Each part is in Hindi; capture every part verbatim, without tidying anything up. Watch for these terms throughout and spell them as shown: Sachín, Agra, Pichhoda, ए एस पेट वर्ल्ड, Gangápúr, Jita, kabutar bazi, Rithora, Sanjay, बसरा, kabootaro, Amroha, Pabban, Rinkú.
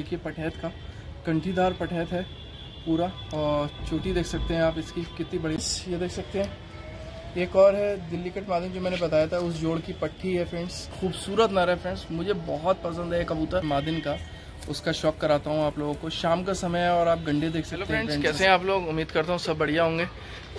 देखिए पटहैत का कंठीदार पटहैत है पूरा, और चोटी देख सकते हैं आप इसकी कितनी बड़ी, ये देख सकते हैं। एक और है दिल्ली कट मादन जो मैंने बताया था, उस जोड़ की पट्टी है फ्रेंड्स। खूबसूरत नारा है फ्रेंड्स, मुझे बहुत पसंद है कबूतर मादिन का, उसका शौक कराता हूँ आप लोगों को। शाम का समय है और आप गंडे देख सकते हैं फ्रेंड्स। कैसे हैं आप लोग, उम्मीद करता हूँ सब बढ़िया होंगे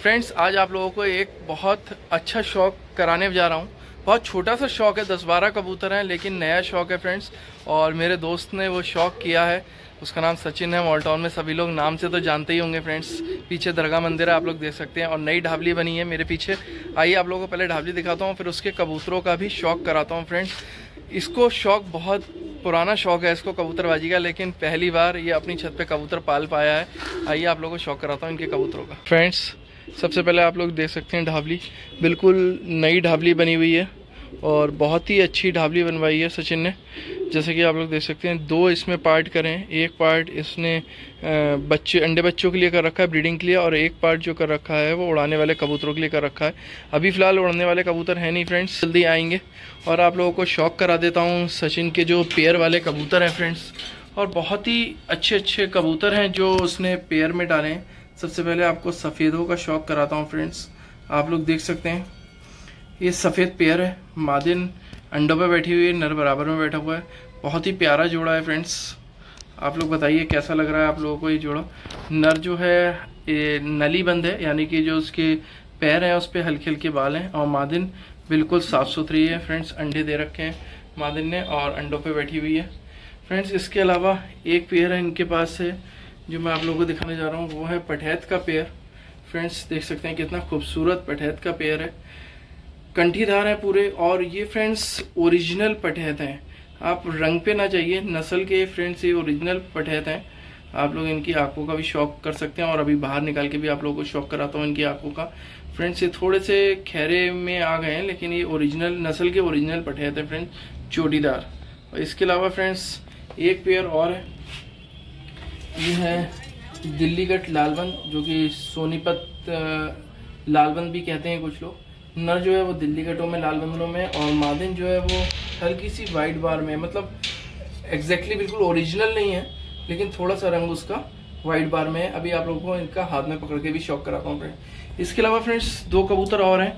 फ्रेंड्स। आज आप लोगों को एक बहुत अच्छा शौक कराने जा रहा हूँ। बहुत छोटा सा शौक है, दस बारह कबूतर हैं, लेकिन नया शौक है फ्रेंड्स, और मेरे दोस्त ने वो शौक किया है। उसका नाम सचिन है। मॉल्टॉन में सभी लोग नाम से तो जानते ही होंगे फ्रेंड्स। पीछे दरगाह मंदिर है, आप लोग देख सकते हैं, और नई ढाबली बनी है मेरे पीछे। आइए आप लोगों को पहले ढाबली दिखाता हूँ, फिर उसके कबूतरों का भी शौक कराता हूँ फ्रेंड्स। इसको शौक बहुत पुराना शौक है इसको कबूतरबाजी का, लेकिन पहली बार ये अपनी छत पे कबूतर पाल पाया है। आइए आप लोगों को शौक कराता हूँ इनके कबूतरों का फ्रेंड्स। सबसे पहले आप लोग देख सकते हैं ढाबली, बिल्कुल नई ढाबली बनी हुई है और बहुत ही अच्छी ढाबली बनवाई है सचिन ने। जैसे कि आप लोग देख सकते हैं, दो इसमें पार्ट करें, एक पार्ट इसने बच्चे अंडे बच्चों के लिए कर रखा है ब्रीडिंग के लिए, और एक पार्ट जो कर रखा है वो उड़ाने वाले कबूतरों के लिए कर रखा है। अभी फ़िलहाल उड़ने वाले कबूतर हैं नहीं फ्रेंड्स, जल्दी आएंगे। और आप लोगों को शौक करा देता हूँ सचिन के जो पेयर वाले कबूतर हैं फ्रेंड्स, और बहुत ही अच्छे अच्छे कबूतर हैं जो उसने पेयर में डाले हैं। सबसे पहले आपको सफ़ेदों का शौक कराता हूँ फ्रेंड्स। आप लोग देख सकते हैं ये सफ़ेद पेयर है, मादिन अंडों पे बैठी हुई है, नर बराबर में बैठा हुआ है। बहुत ही प्यारा जोड़ा है फ्रेंड्स। आप लोग बताइए कैसा लग रहा है आप लोगों को ये जोड़ा। नर जो है ये नली बंद है, यानी कि जो उसके पैर हैं उस पर हल्के हल्के बाल हैं, और मादिन बिल्कुल साफ़ सुथरी है फ्रेंड्स। अंडे दे रखे हैं मादिन ने और अंडों पर बैठी हुई है फ्रेंड्स। इसके अलावा एक पेयर है इनके पास है जो मैं आप लोगों को दिखाने जा रहा हूँ, वो है पटहैत का पेयर फ्रेंड्स। देख सकते हैं कितना खूबसूरत पटहैत का पेयर है, कंठीदार है पूरे, और ये फ्रेंड्स ओरिजिनल पटहैत हैं। आप रंग पे ना चाहिए, नस्ल के फ्रेंड्स ये ओरिजिनल पटहैत हैं। आप लोग इनकी आंखों का भी शौक कर सकते हैं, और अभी बाहर निकाल के भी आप लोगों को शौक कराता हूँ इनकी आंखों का फ्रेंड्स। ये थोड़े से खैरे में आ गए हैं, लेकिन ये ओरिजिनल नस्ल के ओरिजिनल पटहैत हैं फ्रेंड्स, चोटीदार। और इसके अलावा फ्रेंड्स एक पेयर और है, ये है दिल्ली कट लालबन, जो कि सोनीपत लालबन भी कहते हैं कुछ लोग। नर जो है वो दिल्ली कटों में लाल बंदनों में, और मादिन जो है वो हल्की सी वाइट बार में, मतलब एग्जैक्टली बिल्कुल ओरिजिनल नहीं है, लेकिन थोड़ा सा रंग उसका वाइट बार में है। अभी आप लोगों को इनका हाथ में पकड़ के भी शौक कराता हूँ फ्रेंड्स। इसके अलावा फ्रेंड्स दो कबूतर और हैं,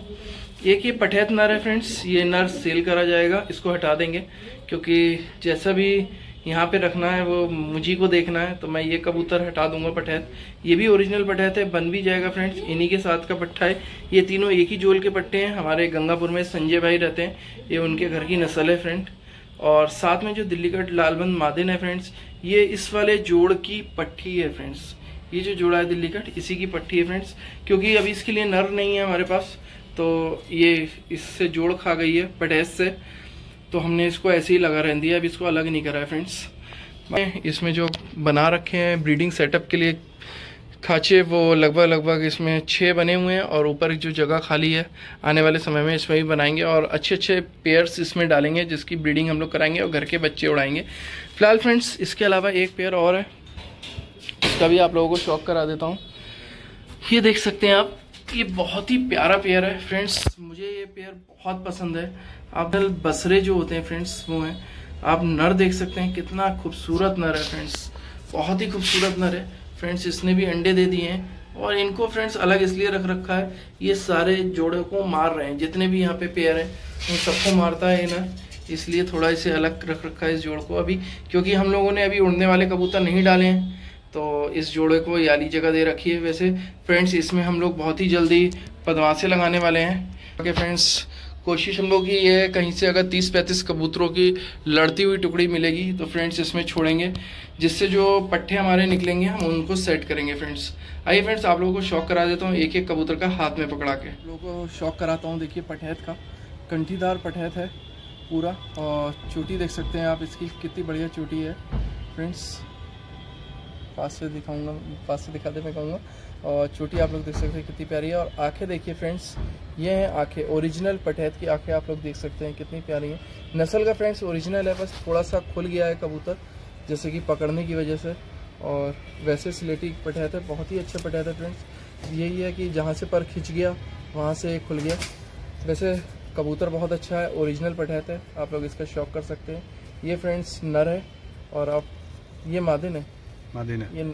एक ये पटहैत नर है फ्रेंड्स, ये नर सेल करा जाएगा, इसको हटा देंगे क्योंकि जैसा भी यहाँ पे रखना है वो मुझे को देखना है, तो मैं ये कबूतर हटा दूंगा पटहैत। ये भी ओरिजिनल पटहैत है, बन भी जाएगा फ्रेंड्स, इन्हीं के साथ का पट्टा है। ये तीनों एक ही जोल के पट्टे हैं, हमारे गंगापुर में संजय भाई रहते हैं, ये उनके घर की नस्ल है फ्रेंड। और साथ में जो दिल्ली का लालबंद मादिन है फ्रेंड्स, ये इस वाले जोड़ की पट्टी है फ्रेंड्स। ये जो जोड़ा है दिल्ली कट, इसी की पट्टी है फ्रेंड्स, क्योंकि अभी इसके लिए नर नहीं है हमारे पास, तो ये इससे जोड़ खा गई है पटहैत से, तो हमने इसको ऐसे ही लगा रहने दिया, अब इसको अलग नहीं करा है फ्रेंड्स। इसमें जो बना रखे हैं ब्रीडिंग सेटअप के लिए खाँचे, वो लगभग लगभग इसमें छः बने हुए हैं, और ऊपर जो जगह खाली है आने वाले समय में इसमें भी बनाएंगे, और अच्छे अच्छे पेयर्स इसमें डालेंगे जिसकी ब्रीडिंग हम लोग कराएंगे और घर के बच्चे उड़ाएंगे फिलहाल फ्रेंड्स। इसके अलावा एक पेयर और है, उसका भी आप लोगों को शौक करा देता हूँ। ये देख सकते हैं आप, ये बहुत ही प्यारा पेयर है फ्रेंड्स, मुझे ये पेयर बहुत पसंद है। आप बसरे जो होते हैं फ्रेंड्स वो हैं, आप नर देख सकते हैं कितना खूबसूरत नर है फ्रेंड्स, बहुत ही खूबसूरत नर है फ्रेंड्स। इसने भी अंडे दे दिए हैं, और इनको फ्रेंड्स अलग इसलिए रख रखा है, ये सारे जोड़े को मार रहे हैं, जितने भी यहाँ पे पेयर हैं उन सबको मारता है ये नर, इसलिए थोड़ा इसे अलग रख रखा है इस जोड़ को अभी, क्योंकि हम लोगों ने अभी उड़ने वाले कबूतर नहीं डाले हैं, तो इस जोड़े को याली जगह दे रखी है। वैसे फ्रेंड्स इसमें हम लोग बहुत ही जल्दी पदमाशे लगाने वाले हैं। ओके फ्रेंड्स, कोशिश हम लोग की ये है कहीं से अगर तीस पैंतीस कबूतरों की लड़ती हुई टुकड़ी मिलेगी तो फ्रेंड्स इसमें छोड़ेंगे, जिससे जो पट्टे हमारे निकलेंगे हम उनको सेट करेंगे फ्रेंड्स। आइए फ्रेंड्स आप लोगों को शौक करा देता हूँ एक एक कबूतर का हाथ में पकड़ा के। आप लोगों को शौक कराता हूँ, देखिए पटहैत का, कंठीदार पटहैत है पूरा, और चोटी देख सकते हैं आप इसकी कितनी बढ़िया चोटी है फ्रेंड्स। पास से दिखाऊंगा, पास से दिखाते मैं कहूँगा, और चोटी आप लोग देख सकते हैं कितनी प्यारी है। और आंखें देखिए फ्रेंड्स, ये हैं आंखें, ओरिजिनल पटहैत की आंखें आप लोग देख सकते हैं कितनी प्यारी हैं। नस्ल का फ्रेंड्स ओरिजिनल है, बस थोड़ा सा खुल गया है कबूतर जैसे कि पकड़ने की वजह से, और वैसे स्लेटी पटहैत है, बहुत ही अच्छा पटहैत है फ्रेंड्स। यही है कि जहाँ से पर खिंच गया वहाँ से खुल गया। वैसे कबूतर बहुत अच्छा है, ओरिजिनल पटहैत है, आप लोग इसका शौक कर सकते हैं। ये फ्रेंड्स नर है, और आप ये मादिन है, मादिन है ये।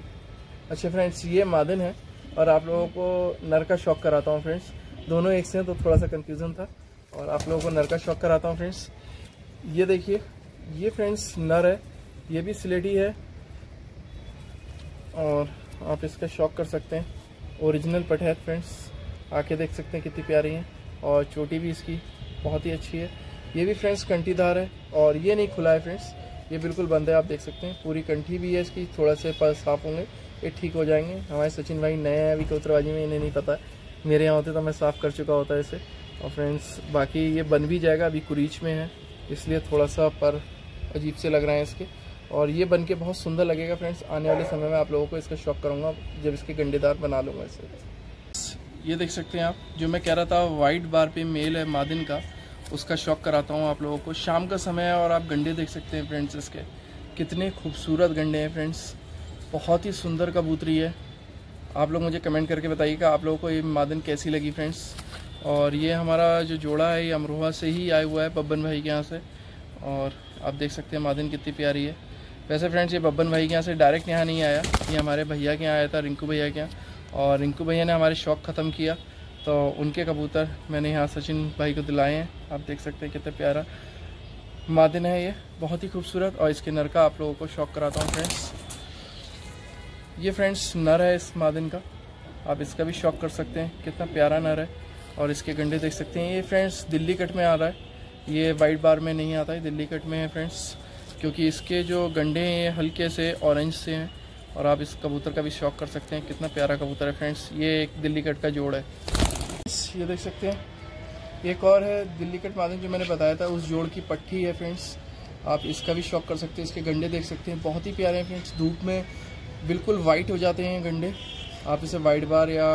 अच्छा फ्रेंड्स, ये मादिन है और आप लोगों को नर का शौक कराता हूँ फ्रेंड्स। दोनों एक से हैं तो थोड़ा सा कंफ्यूजन था, और आप लोगों को नर का शौक कराता हूँ फ्रेंड्स। ये देखिए, ये फ्रेंड्स नर है, ये भी स्लेटी है और आप इसका शौक कर सकते हैं। ओरिजिनल पट है फ्रेंड्स, आके देख सकते हैं कितनी प्यारी है, और चोटी भी इसकी बहुत ही अच्छी है। ये भी फ्रेंड्स कंठीदार है और ये नहीं खुला है फ्रेंड्स, ये बिल्कुल बंद है। आप देख सकते हैं पूरी कंठी भी है इसकी, थोड़ा से पर साफ होंगे, ये ठीक हो जाएंगे। हमारे सचिन भाई नए हैं अभी कबूतरबाजी में, इन्हें नहीं पता, मेरे यहाँ होते तो मैं साफ़ कर चुका होता है इसे। और फ्रेंड्स बाकी ये बन भी जाएगा, अभी कुरीच में है इसलिए थोड़ा सा पर अजीब से लग रहे हैं इसके, और ये बन के बहुत सुंदर लगेगा फ्रेंड्स। आने वाले समय में आप लोगों को इसका शौक करूँगा जब इसके गंडेदार बना लूँगा इसे। ये देख सकते हैं आप, जो मैं कह रहा था वाइट बार पे मेल है मादिन का, उसका शौक कराता हूँ आप लोगों को। शाम का समय है और आप गंडे देख सकते हैं फ्रेंड्स, इसके कितने खूबसूरत गंडे हैं फ्रेंड्स। बहुत ही सुंदर कबूतरी है। आप लोग मुझे कमेंट करके बताइएगा आप लोगों को ये मादिन कैसी लगी फ्रेंड्स। और ये हमारा जो जोड़ा है ये अमरोहा से ही आया हुआ है, पब्बन भाई के यहाँ से, और आप देख सकते हैं मादिन कितनी प्यारी है। वैसे फ्रेंड्स ये बब्बन भाई के यहाँ से डायरेक्ट यहाँ नहीं आया, ये हमारे भैया के यहाँ आया था, रिंकू भैया के यहाँ, और रिंकू भैया ने हमारे शौक ख़त्म किया तो उनके कबूतर मैंने यहाँ सचिन भाई को दिलाए हैं। आप देख सकते हैं कितना प्यारा मादिन है ये, बहुत ही खूबसूरत, और इसके नर का आप लोगों को शौक कराता हूँ फ्रेंड्स। ये फ्रेंड्स नर है इस मादिन का, आप इसका भी शौक कर सकते हैं, कितना प्यारा नर है। और इसके गंडे देख सकते हैं, ये फ्रेंड्स दिल्ली कट में आ रहा है, ये वाइट बार में नहीं आता है, दिल्ली कट में है फ्रेंड्स, क्योंकि इसके जो गंडे हैं ये हल्के से ऑरेंज से हैं। और आप इस कबूतर का भी शौक कर सकते हैं, कितना प्यारा कबूतर है फ्रेंड्स। ये एक दिल्ली कट का जोड़ है, ये देख सकते हैं। एक और है दिल्ली कट मादिन जो मैंने बताया था, उस जोड़ की पट्टी है फ्रेंड्स, आप इसका भी शौक कर सकते हैं। इसके गंडे देख सकते हैं, बहुत ही प्यारे हैं फ्रेंड्स, धूप में बिल्कुल वाइट हो जाते हैं गंडे। आप इसे वाइट बार या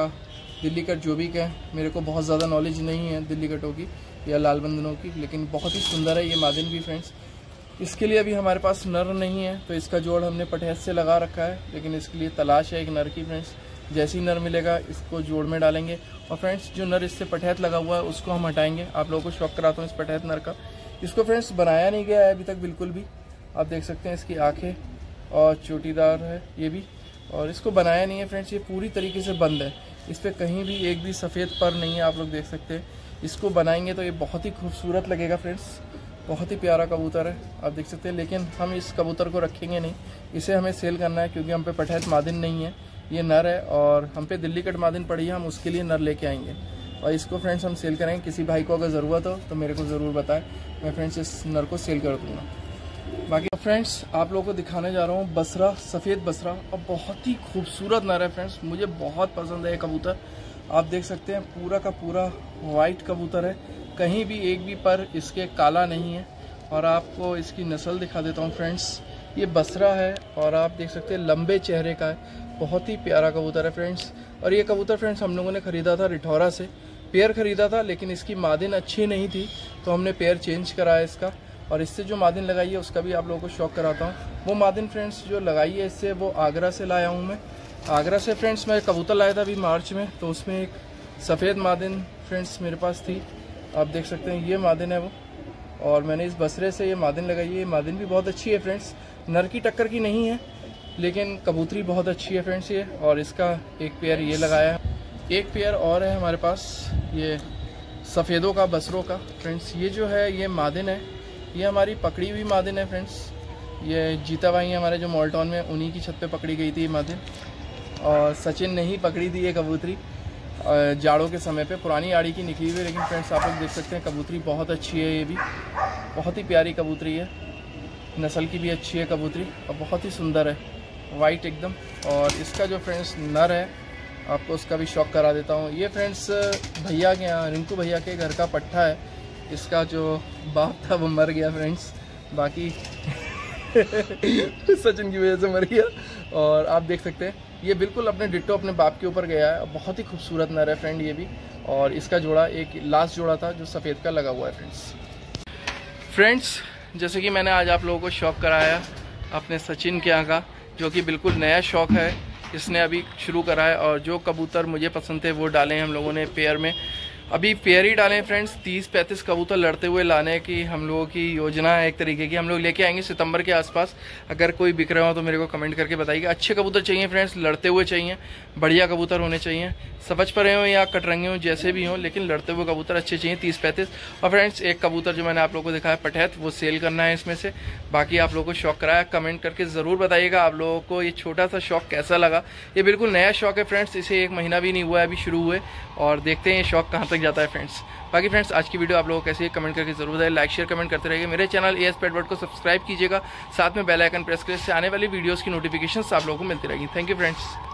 दिल्ली कट जो भी कहें, मेरे को बहुत ज़्यादा नॉलेज नहीं है दिल्ली कटों की या लाल बंदनों की, लेकिन बहुत ही सुंदर है ये मादिन भी फ्रेंड्स। इसके लिए अभी हमारे पास नर नहीं है तो इसका जोड़ हमने पटहस से लगा रखा है, लेकिन इसके लिए तलाश है एक नर की फ्रेंड्स। जैसे ही नर मिलेगा इसको जोड़ में डालेंगे, और फ्रेंड्स जो नर इससे पटहत लगा हुआ है उसको हम हटाएंगे। आप लोगों को शौक कराता हूँ इस पटहत नर का। इसको फ्रेंड्स बनाया नहीं गया है अभी तक बिल्कुल भी, आप देख सकते हैं इसकी आँखें, और चोटीदार है ये भी, और इसको बनाया नहीं है फ्रेंड्स। ये पूरी तरीके से बंद है, इस पर कहीं भी एक भी सफ़ेद पर नहीं है, आप लोग देख सकते हैं। इसको बनाएंगे तो ये बहुत ही खूबसूरत लगेगा फ्रेंड्स, बहुत ही प्यारा कबूतर है, आप देख सकते हैं। लेकिन हम इस कबूतर को रखेंगे नहीं, इसे हमें सेल करना है, क्योंकि हम पे पटहत मादिन नहीं है, ये नर है, और हम पे दिल्ली कट मादिन पड़ी है, हम उसके लिए नर लेके आएंगे और इसको फ्रेंड्स हम सेल करेंगे। किसी भाई को अगर ज़रूरत हो तो मेरे को ज़रूर बताएं, मैं फ्रेंड्स इस नर को सेल कर दूँगा। बाकी फ्रेंड्स आप लोगों को दिखाने जा रहा हूँ बसरा, सफ़ेद बसरा, और बहुत ही खूबसूरत नर है फ्रेंड्स, मुझे बहुत पसंद है ये कबूतर। आप देख सकते हैं पूरा का पूरा वाइट कबूतर है, कहीं भी एक भी पर इसके काला नहीं है। और आपको इसकी नस्ल दिखा देता हूँ फ्रेंड्स, ये बसरा है और आप देख सकते हैं लंबे चेहरे का है, बहुत ही प्यारा कबूतर है फ्रेंड्स। और ये कबूतर फ्रेंड्स हम लोगों ने ख़रीदा था रिठौरा से, पेयर ख़रीदा था, लेकिन इसकी मादिन अच्छी नहीं थी तो हमने पेयर चेंज कराया इसका, और इससे जो मादिन लगाई है उसका भी आप लोगों को शौक कराता हूँ। वो मादिन फ्रेंड्स जो लगाई है इससे, वो आगरा से लाया हूँ मैं। आगरा से फ्रेंड्स मैं कबूतर लाया था अभी मार्च में, तो उसमें एक सफ़ेद मादिन फ्रेंड्स मेरे पास थी, आप देख सकते हैं ये मादिन है वो, और मैंने इस बसरे से ये मादिन लगाई है। ये मादिन भी बहुत अच्छी है फ्रेंड्स, नर की टक्कर की नहीं है लेकिन कबूतरी बहुत अच्छी है फ्रेंड्स ये। और इसका एक पेयर ये लगाया है, एक पेयर और है हमारे पास ये सफ़ेदों का, बसरों का फ्रेंड्स। ये जो है ये मादिन है, ये हमारी पकड़ी हुई मादिन है फ्रेंड्स, ये जीता भाई हमारे जो मोल्टॉन में, उन्हीं की छत पर पकड़ी गई थी ये मादिन, और सचिन ने ही पकड़ी थी ये कबूतरी जाड़ों के समय पे, पुरानी आड़ी की निकली हुई। लेकिन फ्रेंड्स आप लोग देख सकते हैं कबूतरी बहुत अच्छी है, ये भी बहुत ही प्यारी कबूतरी है, नस्ल की भी अच्छी है कबूतरी, और बहुत ही सुंदर है, वाइट एकदम। और इसका जो फ्रेंड्स नर है आपको उसका भी शौक करा देता हूँ। ये फ्रेंड्स भैया के यहाँ, रिंकू भैया के घर का पट्ठा है, इसका जो बाप था वो मर गया फ्रेंड्स, बाकी सचिन की वजह से मर गया। और आप देख सकते हैं ये बिल्कुल अपने डिट्टो अपने बाप के ऊपर गया है, बहुत ही खूबसूरत नर है फ्रेंड ये भी। और इसका जोड़ा एक लास्ट जोड़ा था जो सफ़ेद का लगा हुआ है फ्रेंड्स। फ्रेंड्स जैसे कि मैंने आज आप लोगों को शौक कराया अपने सचिन के यहाँ का, जो कि बिल्कुल नया शौक है, इसने अभी शुरू करा है, और जो कबूतर मुझे पसंद थे वो डाले हैं हम लोगों ने पेयर में। अभी पेयर ही डालें फ्रेंड्स, तीस पैंतीस कबूतर लड़ते हुए लाने की हम लोगों की योजना है एक तरीके की। हम लोग लेके आएंगे सितंबर के आसपास। अगर कोई बिक रहा हो तो मेरे को कमेंट करके बताइए। अच्छे कबूतर चाहिए फ्रेंड्स, लड़ते हुए चाहिए, बढ़िया कबूतर होने चाहिए, सफज परे हों या कटरंगे हों, जैसे भी हों, लेकिन लड़ते हुए कबूतर अच्छे चाहिए तीस पैंतीस। और फ्रेंड्स एक कबूतर जो मैंने आप लोगों को दिखाया पटहत, वो सेल करना है इसमें से। बाकी आप लोगों को शौक कराया, कमेंट करके ज़रूर बताइएगा आप लोगों को ये छोटा सा शौक कैसा लगा। ये बिल्कुल नया शौक है फ्रेंड्स, इसे एक महीना भी नहीं हुआ है अभी शुरू हुए, और देखते हैं ये शौक कहाँ तक जाता है फ्रेंड्स। बाकी फ्रेंड्स आज की वीडियो आप लोगों को कैसी है कमेंट करके जरूर बताइए। लाइक शेयर कमेंट करते रहिए। मेरे channel ए एस पेट वर्ल्ड को सब्सक्राइब कीजिएगा, साथ में बेल आइकन प्रेस करें, इससे आने वाली वीडियोस की नोटिफिकेशंस आप लोगों को मिलती रहेगी। Thank you friends.